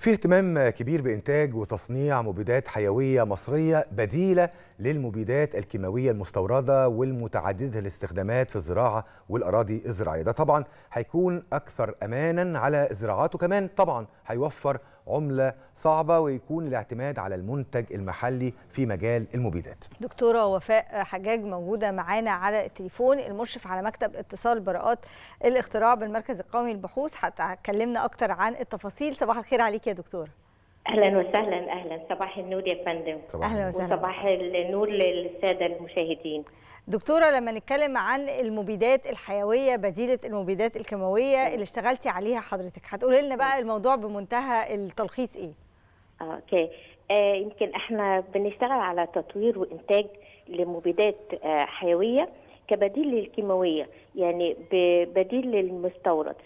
في اهتمام كبير بإنتاج وتصنيع مبيدات حيوية مصرية بديلة للمبيدات الكيماوية المستوردة والمتعددة الاستخدامات في الزراعة والأراضي الزراعية. ده طبعا هيكون أكثر أمانا على الزراعات، وكمان طبعا هيوفر عملة صعبة ويكون الاعتماد على المنتج المحلي في مجال المبيدات. دكتورة وفاء حجاج موجودة معانا على التليفون، المشرف على مكتب اتصال براءات الاختراع بالمركز القومي للبحوث، هتكلمنا أكتر عن التفاصيل. صباح الخير عليك يا دكتورة. أهلا وسهلا. أهلا، صباح النور يا فندم. أهلا وسهلا، وصباح النور للسادة المشاهدين. دكتورة، لما نتكلم عن المبيدات الحيوية بديلة المبيدات الكيماوية اللي اشتغلتي عليها حضرتك، هتقولي لنا بقى الموضوع بمنتهى التلخيص ايه؟ اوكي، يمكن احنا بنشتغل على تطوير وإنتاج لمبيدات حيوية كبديل للكيماوية، يعني بديل للمستورد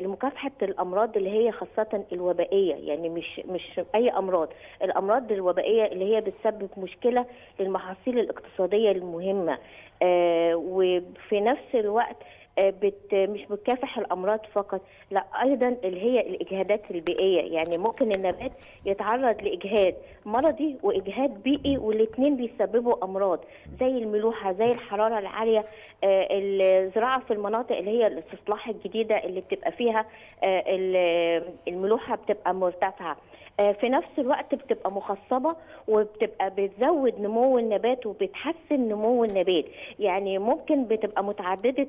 لمكافحة الأمراض اللي هي خاصة الوبائية، يعني مش أي أمراض، الأمراض الوبائية اللي هي بتسبب مشكلة للمحاصيل الاقتصادية المهمة، وفي نفس الوقت مش بتكافح الأمراض فقط، لا أيضا اللي هي الإجهادات البيئية، يعني ممكن النبات يتعرض لإجهاد مرضي وإجهاد بيئي والاثنين بيسببوا أمراض زي الملوحة، زي الحرارة العالية، الزراعة في المناطق اللي هي الاستصلاح الجديدة اللي بتبقى فيها الملوحة بتبقى مرتفعة، في نفس الوقت بتبقى مخصبة وبتبقى بتزود نمو النبات وبتحسن نمو النبات، يعني ممكن بتبقى متعددة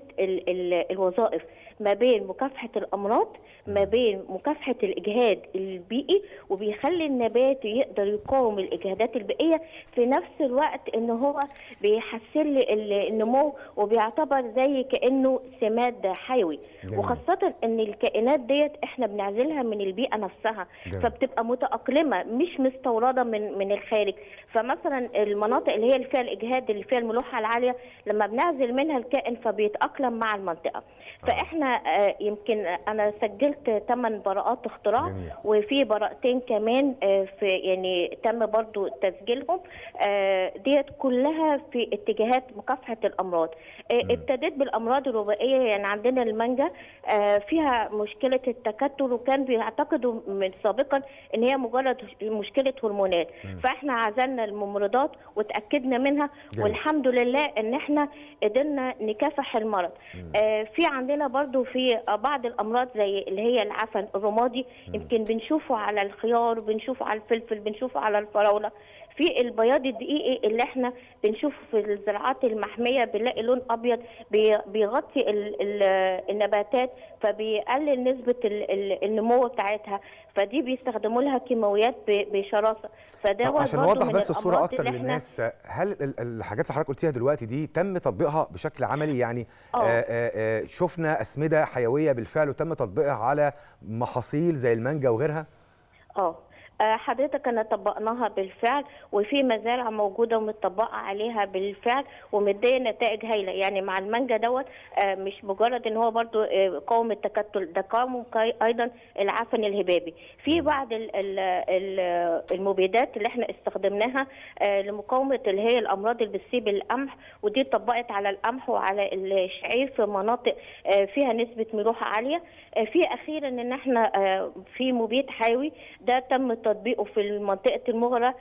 الوظائف ما بين مكافحة الأمراض ما بين مكافحة الإجهاد البيئي، وبيخلي النبات يقدر يقاوم الإجهادات البيئية في نفس الوقت إن هو بيحسن النمو وبيعتبر زي كأنه سماد حيوي، وخاصة إن الكائنات ديت إحنا بنعزلها من البيئة نفسها فبتبقى متأقلمة مش مستوردة من الخارج. فمثلا المناطق اللي هي اللي فيها الإجهاد اللي فيها الملوحة العالية لما بنعزل منها الكائن فبيتأقلم مع المنطقة. فإحنا يمكن أنا سجلت 8 براءات اختراع وفي براءتين كمان في يعني تم برضو تسجيلهم، ديت كلها في اتجاهات مكافحة الأمراض. ابتديت بالأمراض الوبائية، يعني عندنا المانجا فيها مشكلة التكتل وكان بيعتقدوا من سابقا إن هي مجرد مشكلة هرمونات، فإحنا عزلنا الممرضات وتأكدنا منها والحمد لله إن إحنا قدرنا نكافح المرض. في عندنا برضو في بعض الأمراض زي اللي هي العفن الرمادي، يمكن بنشوفه على الخيار بنشوفه على الفلفل بنشوفه على الفراولة. في البياض الدقيقي اللي احنا بنشوفه في الزراعات المحميه بنلاقي لون ابيض بيغطي النباتات فبيقلل نسبه النمو بتاعتها، فدي بيستخدموا لها كيماويات بشراسه. فده عشان نوضح بس الصوره اكتر للناس، هل الحاجات اللي حضرتك قلتيها دلوقتي دي تم تطبيقها بشكل عملي؟ يعني شفنا اسمده حيويه بالفعل وتم تطبيقها على محاصيل زي المانجا وغيرها؟ حضرتك انا طبقناها بالفعل وفي مزارع موجوده ومتطبقه عليها بالفعل ومديه نتائج هايله، يعني مع المانجا دوت مش مجرد ان هو برده قاوم التكتل، ده قاوم ايضا العفن الهبابي. في بعض المبيدات اللي احنا استخدمناها لمقاومه اللي هي الامراض اللي بتصيب القمح، ودي اتطبقت على القمح وعلى الشعير في مناطق فيها نسبه ملوحه عاليه. في اخيرا ان احنا في مبيد حيوي ده تم تطبيقه في منطقة المغرة،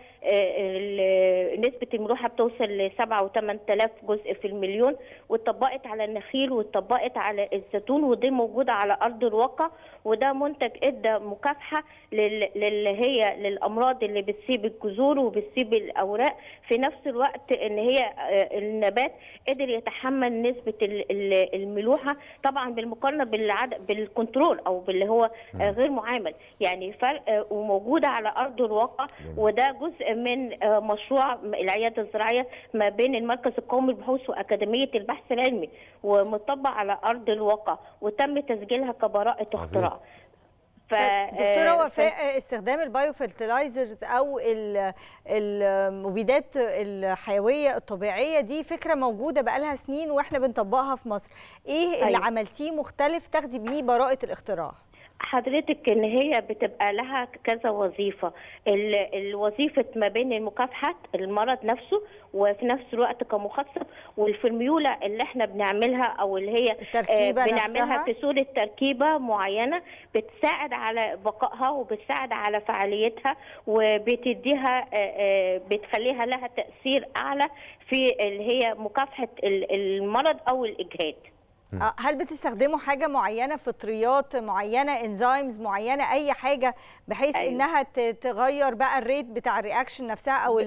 نسبة الملوحة بتوصل ل 7 و 8000 جزء في المليون، واتطبقت على النخيل واتطبقت على الزيتون، ودي موجودة على أرض الواقع، وده منتج إدى مكافحة للأمراض اللي بتصيب الجذور وبتصيب الأوراق، في نفس الوقت إن هي النبات قدر يتحمل نسبة الملوحة طبعا بالمقارنة بالكنترول أو باللي هو غير معامل، يعني فرق وموجودة على أرض الواقع. وده جزء من مشروع العيادة الزراعية ما بين المركز القومي للبحوث وأكاديمية البحث العلمي ومطبق على أرض الواقع وتم تسجيلها كبراءة اختراع. دكتورة وفاء، استخدام البايو فيرتلايزرز أو المبيدات الحيوية الطبيعية دي فكرة موجودة بقالها سنين وإحنا بنطبقها في مصر، إيه اللي عملتيه مختلف تاخدي بيه براءة الاختراع؟ حضرتك ان هي بتبقى لها كذا وظيفه، الوظيفه ما بين مكافحه المرض نفسه وفي نفس الوقت كمخصص، والفرميوله اللي احنا بنعملها او اللي هي بنعملها في صوره تركيبه معينه بتساعد على بقائها وبتساعد على فعاليتها وبتديها بتخليها لها تاثير اعلى في اللي هي مكافحه المرض او الاجهاد. هل بتستخدموا حاجة معينة، فطريات معينة، انزيمز معينة، أي حاجة بحيث إنها تغير بقى الريت بتاع الرياكشن نفسها أو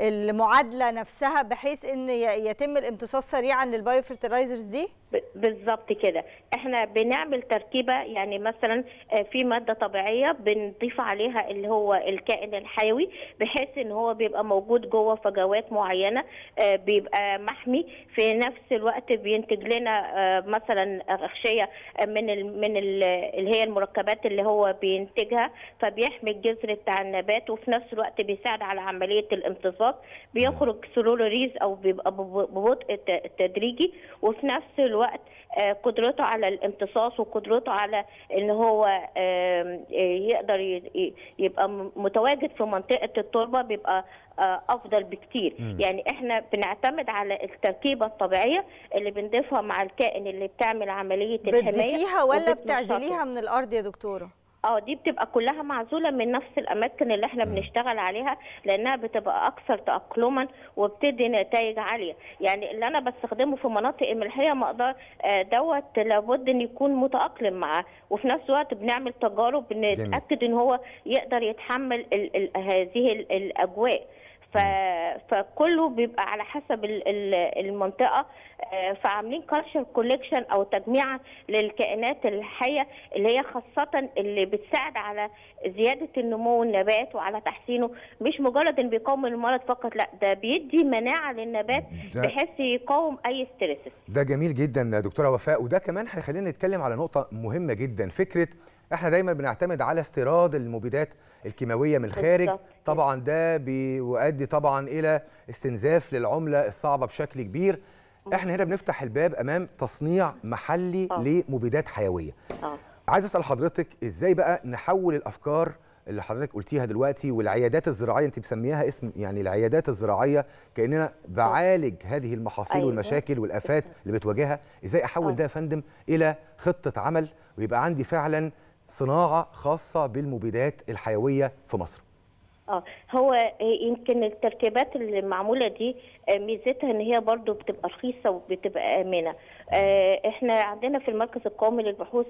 المعادلة نفسها بحيث إن يتم الامتصاص سريعا للبايو فيرتلايزرز دي؟ بالظبط كده، احنا بنعمل تركيبة، يعني مثلا في مادة طبيعية بنضيف عليها اللي هو الكائن الحيوي بحيث إن هو بيبقى موجود جوه فجوات معينة، بيبقى محمي، في نفس الوقت بينتج لنا مثلا اغشيه من اللي هي المركبات اللي هو بينتجها، فبيحمي الجذر بتاع النبات وفي نفس الوقت بيساعد على عمليه الامتصاص، بيخرج سلولوريز او بيبقى ببطء تدريجي، وفي نفس الوقت قدرته على الامتصاص وقدرته على ان هو يقدر يبقى متواجد في منطقه التربه بيبقى افضل بكتير. يعني احنا بنعتمد على التركيبه الطبيعيه اللي بنضيفها مع الكائن اللي بتعمل عمليه الحمايه. بتضيفيها ولا بتعزليها من الارض يا دكتوره؟ دي بتبقى كلها معزوله من نفس الاماكن اللي احنا بنشتغل عليها لانها بتبقى اكثر تاقلما وبتدي نتائج عاليه. يعني اللي انا بستخدمه في مناطق ملحيه ما اقدر دوت لابد ان يكون متاقلم معاه، وفي نفس الوقت بنعمل تجارب بنتاكد ان هو يقدر يتحمل هذه الاجواء. فكله بيبقى على حسب المنطقه، فعاملين كالتشر كوليكشن او تجميع للكائنات الحيه اللي هي خاصه اللي بتساعد على زياده النمو النبات وعلى تحسينه، مش مجرد ان بيقاوم المرض فقط، لا ده بيدي مناعه للنبات بحيث يقاوم اي ستريس. ده جميل جدا دكتوره وفاء، وده كمان هيخلينا نتكلم على نقطه مهمه جدا، فكره احنا دايما بنعتمد على استيراد المبيدات الكيماويه من الخارج، طبعا ده بيؤدي طبعا الى استنزاف للعمله الصعبه بشكل كبير. احنا هنا بنفتح الباب امام تصنيع محلي لمبيدات حيويه. عايز اسال حضرتك ازاي بقى نحول الافكار اللي حضرتك قلتيها دلوقتي والعيادات الزراعيه، انت بسميها اسم يعني العيادات الزراعيه، كاننا بعالج هذه المحاصيل والمشاكل والافات اللي بتواجهها، ازاي احول ده يا فندم الى خطه عمل ويبقى عندي فعلا صناعة خاصة بالمبيدات الحيوية في مصر؟ هو يمكن التركيبات اللي معمولة دي ميزتها ان هي برضو بتبقى رخيصة وبتبقى آمنة. احنا عندنا في المركز القومي للبحوث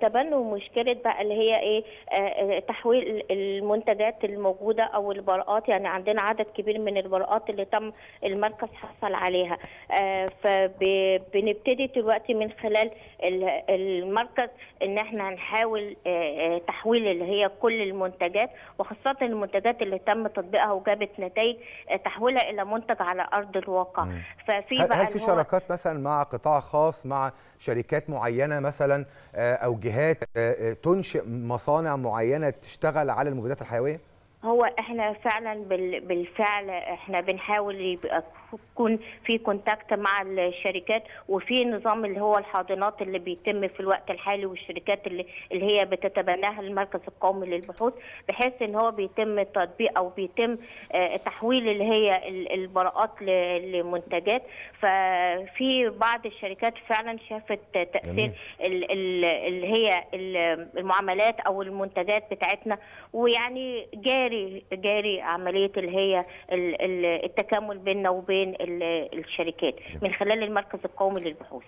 تبنوا مشكلة بقى اللي هي ايه تحويل المنتجات الموجودة او البراءات، يعني عندنا عدد كبير من البراءات اللي تم المركز حصل عليها، فبنبتدي دلوقتي من خلال المركز ان احنا هنحاول تحويل اللي هي كل المنتجات، وخاصة المنتجات اللي تم تطبيقها وجابت نتائج تحويلها الى منتج على ارض الواقع. ففي بقى هل في شراكات مثلا مع قطاع خاص، مع شركات معينه مثلا او جهات تنشئ مصانع معينه تشتغل على المبيدات الحيويه؟ هو احنا فعلا بالفعل احنا بنحاول يبقى يكون في كونتاكت مع الشركات، وفي نظام اللي هو الحاضنات اللي بيتم في الوقت الحالي والشركات اللي هي بتتبناها المركز القومي للبحوث، بحيث ان هو بيتم التطبيق او بيتم تحويل اللي هي البراءات لمنتجات. ففي بعض الشركات فعلا شافت تاثير اللي هي المعاملات او المنتجات بتاعتنا، ويعني جاري عمليه اللي هي التكامل بيننا وبين الشركات من خلال المركز القومي للبحوث.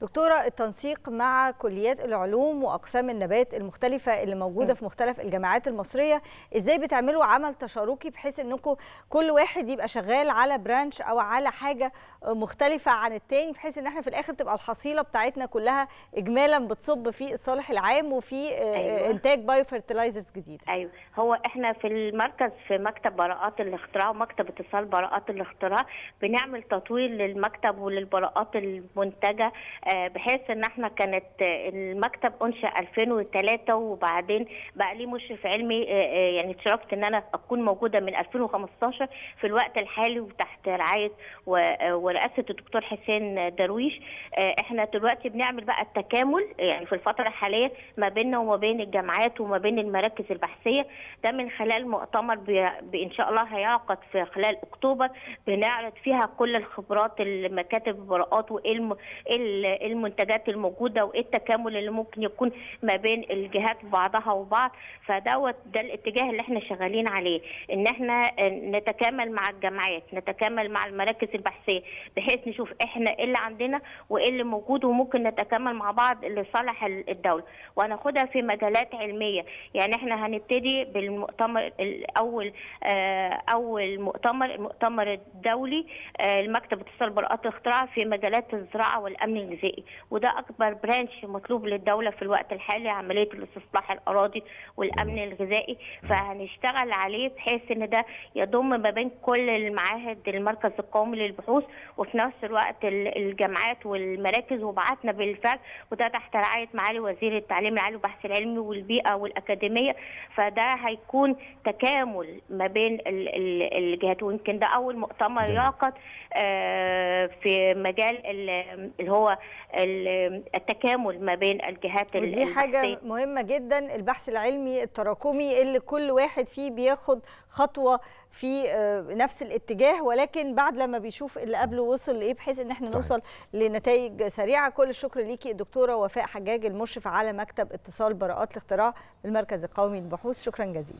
دكتوره، التنسيق مع كليات العلوم واقسام النبات المختلفه اللي موجوده في مختلف الجامعات المصريه، ازاي بتعملوا عمل تشاركي بحيث انكم كل واحد يبقى شغال على برانش او على حاجه مختلفه عن التاني، بحيث ان احنا في الاخر تبقى الحصيله بتاعتنا كلها اجمالا بتصب في الصالح العام وفي انتاج بايو فيرتلايزرز جديده؟ ايوه، هو احنا في المركز في مكتب براءات الاختراع ومكتب اتصال براءات الاختراع بنعمل تطوير للمكتب وللبراءات المنتجه بحيث ان احنا كانت المكتب انشأ 2003 وبعدين بقى ليه مشرف علمي، يعني اتشرفت ان انا اكون موجوده من 2015 في الوقت الحالي وتحت رعايه ورئاسه الدكتور حسين درويش. احنا دلوقتي بنعمل بقى التكامل يعني في الفتره الحاليه ما بيننا وما بين الجامعات وما بين المراكز البحثيه، ده من خلال مؤتمر ان شاء الله هيعقد في خلال اكتوبر بنعرض فيها كل الخبرات المكاتب البراءات وايه المنتجات الموجوده وايه التكامل اللي ممكن يكون ما بين الجهات بعضها وبعض. فدوت ده الاتجاه اللي احنا شغالين عليه، ان احنا نتكامل مع الجامعات نتكامل مع المراكز البحثيه بحيث نشوف احنا ايه اللي عندنا وايه اللي موجود وممكن نتكامل مع بعض لصالح الدوله، وهناخدها في مجالات علميه. يعني احنا هنبتدي بالمؤتمر الاول، اول مؤتمر المؤتمر الدولي المكتب اتصال براءات الاختراع في مجالات الزراعه والامن الغذائي، وده اكبر برانش مطلوب للدوله في الوقت الحالي عمليه الاستصلاح الاراضي والامن الغذائي، فهنشتغل عليه بحيث ان ده يضم ما بين كل المعاهد المركز القومي للبحوث وفي نفس الوقت الجامعات والمراكز. وبعتنا بالفعل وده تحت رعايه معالي وزير التعليم العالي والبحث العلمي والبيئه والاكاديميه، فده هيكون تكامل ما بين الجهات. ويمكن ده اول مؤتمر يعقد في مجال اللي هو التكامل ما بين الجهات. ودي حاجه مهمه جدا، البحث العلمي التراكمي اللي كل واحد فيه بياخد خطوه في نفس الاتجاه، ولكن بعد لما بيشوف اللي قبله وصل لايه بحيث ان احنا نوصل لنتائج سريعه. كل الشكر ليكي الدكتوره وفاء حجاج المشرفه على مكتب اتصال براءات الاختراع بالمركز القومي للبحوث، شكرا جزيلا.